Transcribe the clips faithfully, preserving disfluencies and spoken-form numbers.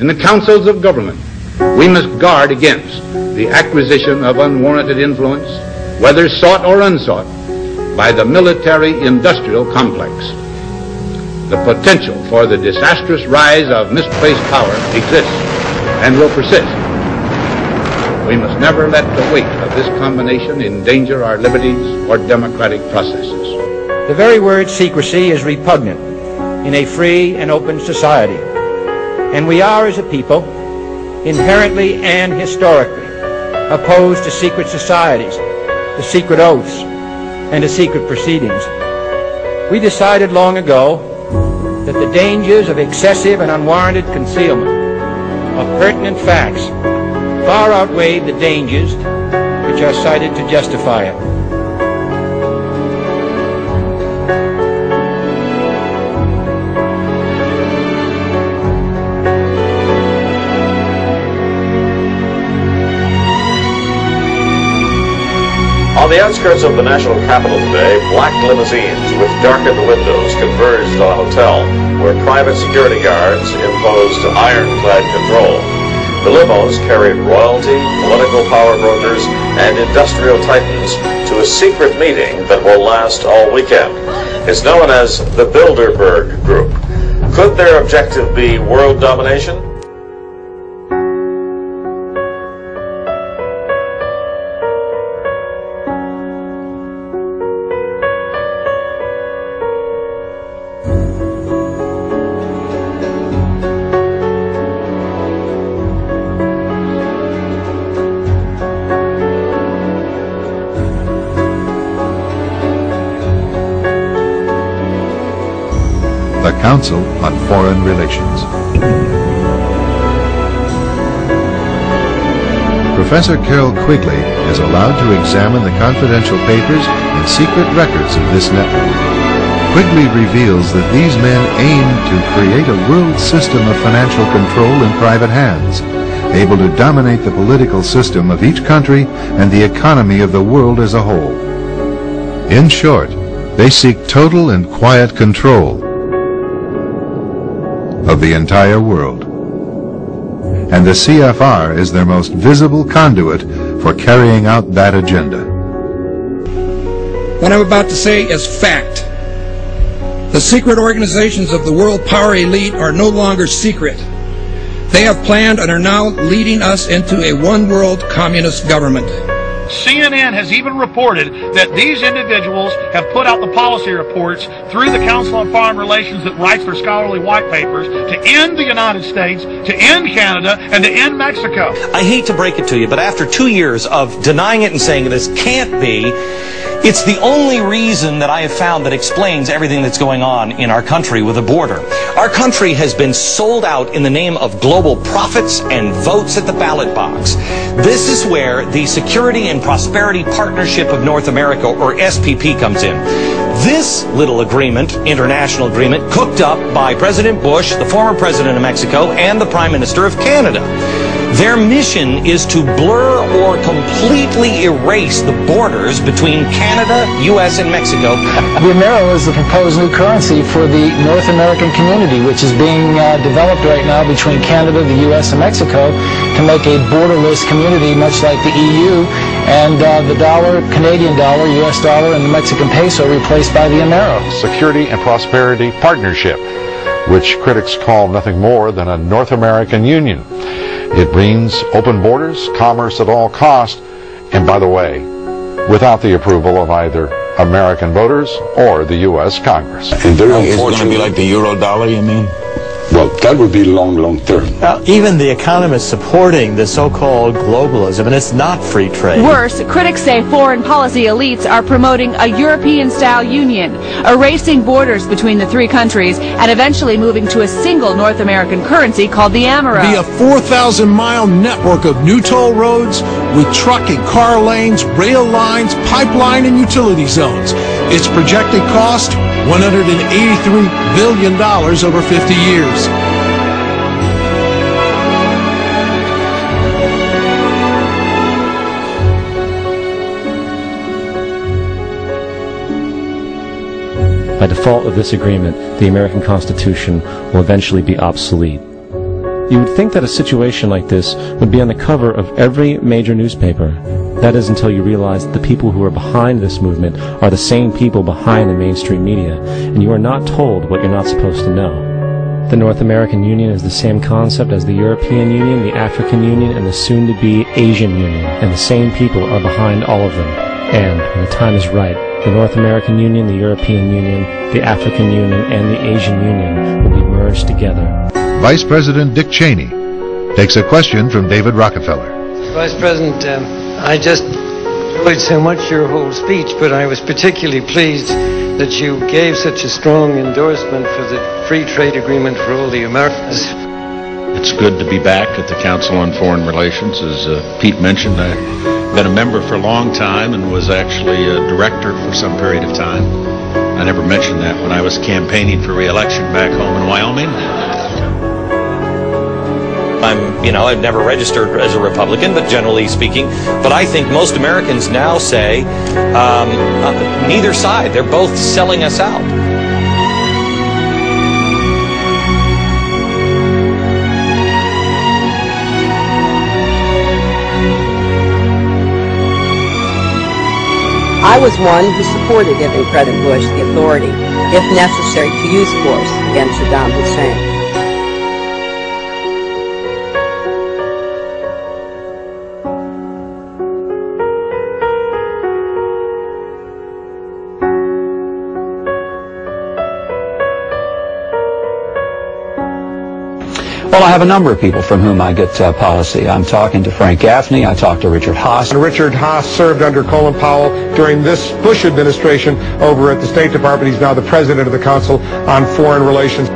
in the councils of government, we must guard against the acquisition of unwarranted influence, whether sought or unsought, by the military-industrial complex. The potential for the disastrous rise of misplaced power exists and will persist. We must never let the weight of this combination endanger our liberties or democratic processes. The very word secrecy is repugnant in a free and open society, and we are, as a people, inherently and historically opposed to secret societies, to secret oaths, and to secret proceedings. We decided long ago that the dangers of excessive and unwarranted concealment of pertinent facts far outweighed the dangers which are cited to justify it. On the outskirts of the national capital today, black limousines with darkened windows converged on a hotel where private security guards imposed ironclad control. The limos carried royalty, political power brokers, and industrial titans to a secret meeting that will last all weekend. It's known as the Bilderberg Group. Could their objective be world domination? The Council on Foreign Relations. Professor Carol Quigley is allowed to examine the confidential papers and secret records of this network. Quigley reveals that these men aim to create a world system of financial control in private hands, able to dominate the political system of each country and the economy of the world as a whole. In short, they seek total and quiet control of the entire world, and the C F R is their most visible conduit for carrying out that agenda. What I'm about to say is fact. The secret organizations of the world power elite are no longer secret. They have planned and are now leading us into a one-world communist government. C N N has even reported that these individuals have put out the policy reports through the Council on Foreign Relations that writes their scholarly white papers to end the United States, to end Canada, and to end Mexico. I hate to break it to you, but after two years of denying it and saying this can't be, it's the only reason that I have found that explains everything that's going on in our country with the border. Our country has been sold out in the name of global profits and votes at the ballot box. This is where the Security and Prosperity Partnership of North America, or S P P, comes in. This little agreement, international agreement, cooked up by President Bush, the former president of Mexico, and the Prime Minister of Canada. Their mission is to blur or completely erase the borders between Canada, U S, and Mexico. The Amero is the proposed new currency for the North American community, which is being uh, developed right now between Canada, the U S, and Mexico to make a borderless community, much like the E U, and uh, the dollar, Canadian dollar, U S dollar, and the Mexican peso replaced by the Amero. Security and Prosperity Partnership, which critics call nothing more than a North American Union. It means open borders, commerce at all costs, and by the way, without the approval of either American voters or the U S Congress. And there is going to be like the euro dollar, you mean? Well, that would be long, long term. Well, even the economists supporting the so-called globalism, and it's not free trade. Worse, critics say foreign policy elites are promoting a European-style union, erasing borders between the three countries, and eventually moving to a single North American currency called the Amero. Be a four thousand mile network of new toll roads with trucking, car lanes, rail lines, pipeline, and utility zones. Its projected cost, one hundred eighty-three billion dollars over fifty years. By default of this agreement, the American Constitution will eventually be obsolete. You would think that a situation like this would be on the cover of every major newspaper. That is until you realize that the people who are behind this movement are the same people behind the mainstream media, and you are not told what you're not supposed to know. The North American Union is the same concept as the European Union, the African Union, and the soon-to-be Asian Union, and the same people are behind all of them. And, when the time is right, the North American Union, the European Union, the African Union, and the Asian Union will be merged together. Vice President Dick Cheney takes a question from David Rockefeller. Vice President, um, I just enjoyed so much your whole speech, but I was particularly pleased that you gave such a strong endorsement for the free trade agreement for all the Americans. It's good to be back at the Council on Foreign Relations. As uh, Pete mentioned, I been a member for a long time and was actually a director for some period of time. I never mentioned that when I was campaigning for re-election back home in Wyoming. I'm, you know, I've never registered as a Republican, but generally speaking, but I think most Americans now say, um, neither side, they're both selling us out. I was one who supported giving President Bush the authority, if necessary, to use force against Saddam Hussein. Well, I have a number of people from whom I get uh, policy. I'm talking to Frank Gaffney. I talked to Richard Haass. Richard Haass served under Colin Powell during this Bush administration over at the State Department. He's now the president of the Council on Foreign Relations.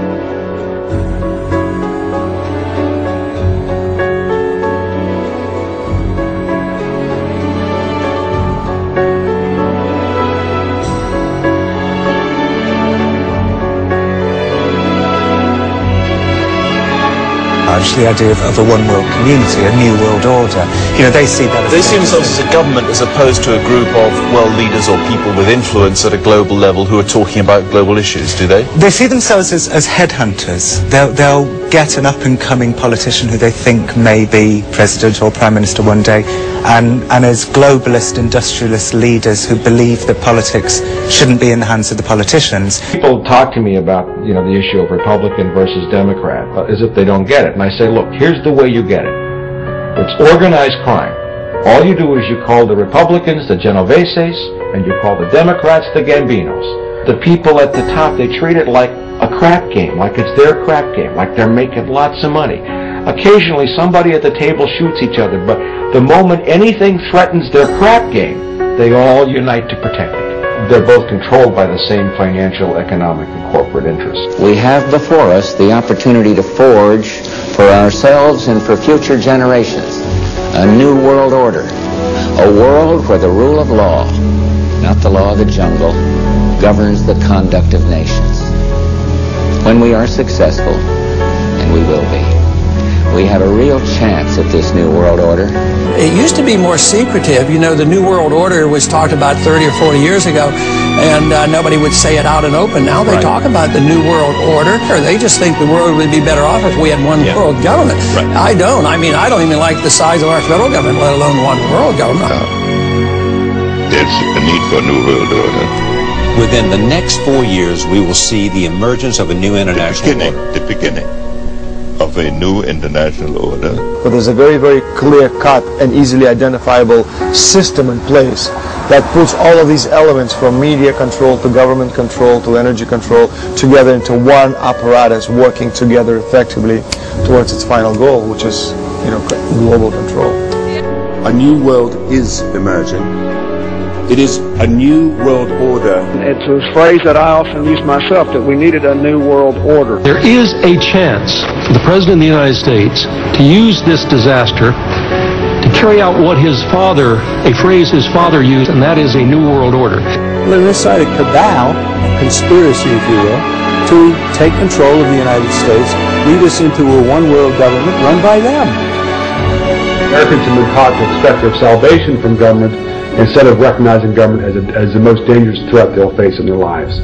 The idea of, of a one-world community, a new world order. You know, they see that as they see themselves as a government as opposed to a group of world leaders or people with influence at a global level who are talking about global issues, do they? They see themselves as, as headhunters. They'll, they'll get an up-and-coming politician who they think may be president or prime minister one day, and, and as globalist, industrialist leaders who believe that politics shouldn't be in the hands of the politicians. People talk to me about, you know, the issue of Republican versus Democrat uh, as if they don't get it. And I say, look, here's the way you get it. It's organized crime. All you do is you call the Republicans the Genoveses, and you call the Democrats the Gambinos. The people at the top, they treat it like a crap game, like it's their crap game, like they're making lots of money. Occasionally, somebody at the table shoots each other, but the moment anything threatens their crap game, they all unite to protect it. They're both controlled by the same financial, economic, and corporate interests. We have before us the opportunity to forge for ourselves and for future generations a new world order, a world where the rule of law, not the law of the jungle, governs the conduct of nations. When we are successful, and we will be, we have a real chance at this new world order. It used to be more secretive. You know, the new world order was talked about thirty or forty years ago, and uh, nobody would say it out and open. Now they right. talk about the new world order, or they just think the world would be better off if we had one yeah. world government. Right. I don't. I mean, I don't even like the size of our federal government, let alone one world government. Uh, there's a need for a new world order. Within the next four years, we will see the emergence of a new international the order. The beginning of a new international order. But there's a very, very clear-cut and easily identifiable system in place that puts all of these elements, from media control to government control to energy control, together into one apparatus working together effectively towards its final goal, which is, you know, global control. A new world is emerging. It is a new world order. It's a phrase that I often use myself, that we needed a new world order. There is a chance for the President of the United States to use this disaster to carry out what his father, a phrase his father used, and that is a new world order. Well, they decided a cabal, a conspiracy if you will, to take control of the United States, lead us into a one world government run by them. Americans have been taught to expect their salvation from government, instead of recognizing government as, a, as the most dangerous threat they'll face in their lives.